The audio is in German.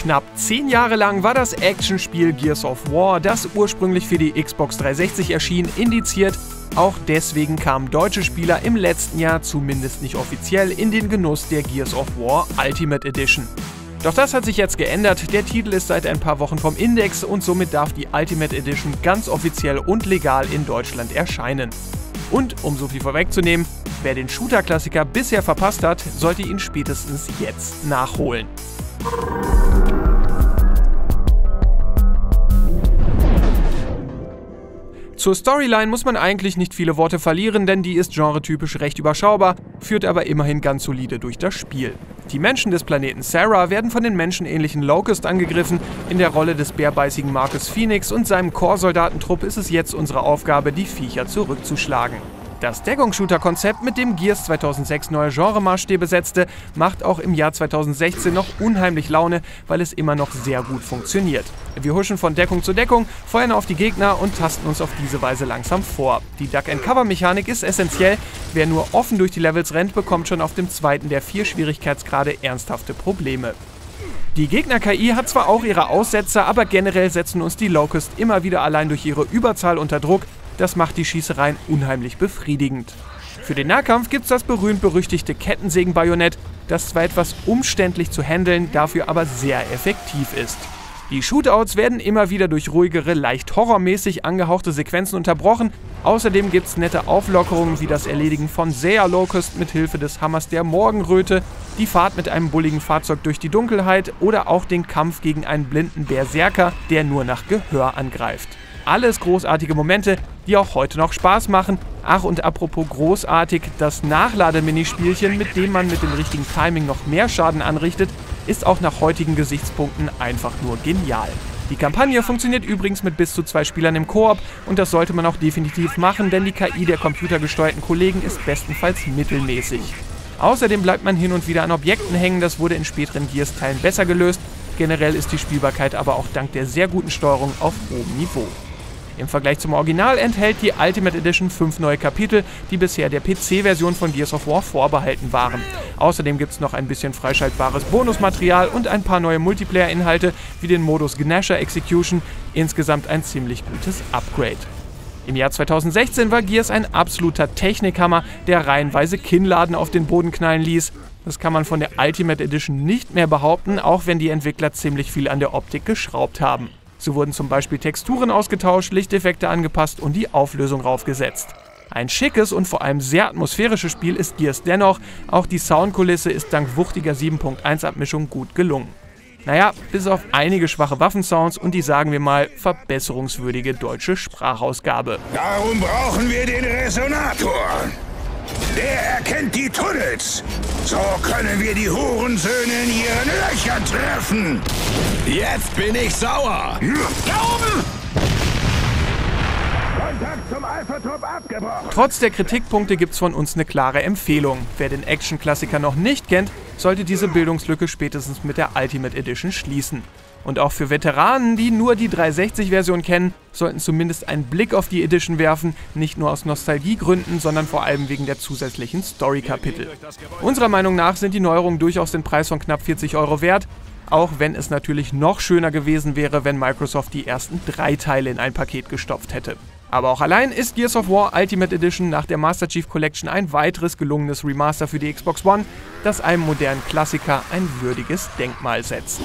Knapp 10 Jahre lang war das Actionspiel Gears of War, das ursprünglich für die Xbox 360 erschien, indiziert. Auch deswegen kamen deutsche Spieler im letzten Jahr, zumindest nicht offiziell, in den Genuss der Gears of War Ultimate Edition. Doch das hat sich jetzt geändert, der Titel ist seit ein paar Wochen vom Index und somit darf die Ultimate Edition ganz offiziell und legal in Deutschland erscheinen. Und um so viel vorwegzunehmen, wer den Shooter-Klassiker bisher verpasst hat, sollte ihn spätestens jetzt nachholen. Zur Storyline muss man eigentlich nicht viele Worte verlieren, denn die ist genretypisch recht überschaubar, führt aber immerhin ganz solide durch das Spiel. Die Menschen des Planeten Sarah werden von den menschenähnlichen Locust angegriffen. In der Rolle des bärbeißigen Marcus Phoenix und seinem Corps-Soldatentrupp ist es jetzt unsere Aufgabe, die Viecher zurückzuschlagen. Das Deckungsshooter-Konzept, mit dem Gears 2006 neue Genremaßstäbe setzte, macht auch im Jahr 2016 noch unheimlich Laune, weil es immer noch sehr gut funktioniert. Wir huschen von Deckung zu Deckung, feuern auf die Gegner und tasten uns auf diese Weise langsam vor. Die Duck and Cover-Mechanik ist essentiell. Wer nur offen durch die Levels rennt, bekommt schon auf dem zweiten der 4 Schwierigkeitsgrade ernsthafte Probleme. Die Gegner-KI hat zwar auch ihre Aussetzer, aber generell setzen uns die Locust immer wieder allein durch ihre Überzahl unter Druck. Das macht die Schießereien unheimlich befriedigend. Für den Nahkampf gibt's das berühmt-berüchtigte Kettensägen-Bajonett, das zwar etwas umständlich zu handeln, dafür aber sehr effektiv ist. Die Shootouts werden immer wieder durch ruhigere, leicht horrormäßig angehauchte Sequenzen unterbrochen. Außerdem gibt's nette Auflockerungen wie das Erledigen von Sea Locust mit Hilfe des Hammers der Morgenröte, die Fahrt mit einem bulligen Fahrzeug durch die Dunkelheit oder auch den Kampf gegen einen blinden Berserker, der nur nach Gehör angreift. Alles großartige Momente, die auch heute noch Spaß machen. Ach, und apropos großartig, das Nachlademinispielchen, mit dem man mit dem richtigen Timing noch mehr Schaden anrichtet, ist auch nach heutigen Gesichtspunkten einfach nur genial. Die Kampagne funktioniert übrigens mit bis zu 2 Spielern im Koop und das sollte man auch definitiv machen, denn die KI der computergesteuerten Kollegen ist bestenfalls mittelmäßig. Außerdem bleibt man hin und wieder an Objekten hängen, das wurde in späteren Gears-Teilen besser gelöst. Generell ist die Spielbarkeit aber auch dank der sehr guten Steuerung auf hohem Niveau. Im Vergleich zum Original enthält die Ultimate Edition 5 neue Kapitel, die bisher der PC-Version von Gears of War vorbehalten waren. Außerdem gibt es noch ein bisschen freischaltbares Bonusmaterial und ein paar neue Multiplayer-Inhalte wie den Modus Gnasher Execution, insgesamt ein ziemlich gutes Upgrade. Im Jahr 2016 war Gears ein absoluter Technikhammer, der reihenweise Kinnladen auf den Boden knallen ließ. Das kann man von der Ultimate Edition nicht mehr behaupten, auch wenn die Entwickler ziemlich viel an der Optik geschraubt haben. So wurden zum Beispiel Texturen ausgetauscht, Lichteffekte angepasst und die Auflösung raufgesetzt. Ein schickes und vor allem sehr atmosphärisches Spiel ist Gears dennoch, auch die Soundkulisse ist dank wuchtiger 7.1-Abmischung gut gelungen. Naja, bis auf einige schwache Waffensounds und die, sagen wir mal, verbesserungswürdige deutsche Sprachausgabe. Darum brauchen wir den Resonator. Der erkennt die Tunnels. So können wir die Hurensöhne in ihren Löchern treffen. Jetzt bin ich sauer. Da oben! Kontakt zum Alpha-Trupp abgebrochen. Trotz der Kritikpunkte gibt's von uns eine klare Empfehlung. Wer den Action-Klassiker noch nicht kennt, sollte diese Bildungslücke spätestens mit der Ultimate Edition schließen. Und auch für Veteranen, die nur die 360-Version kennen, sollten zumindest einen Blick auf die Edition werfen, nicht nur aus Nostalgiegründen, sondern vor allem wegen der zusätzlichen Story-Kapitel. Unserer Meinung nach sind die Neuerungen durchaus den Preis von knapp 40 € wert, auch wenn es natürlich noch schöner gewesen wäre, wenn Microsoft die ersten 3 Teile in ein Paket gestopft hätte. Aber auch allein ist Gears of War Ultimate Edition nach der Master Chief Collection ein weiteres gelungenes Remaster für die Xbox One, das einem modernen Klassiker ein würdiges Denkmal setzt.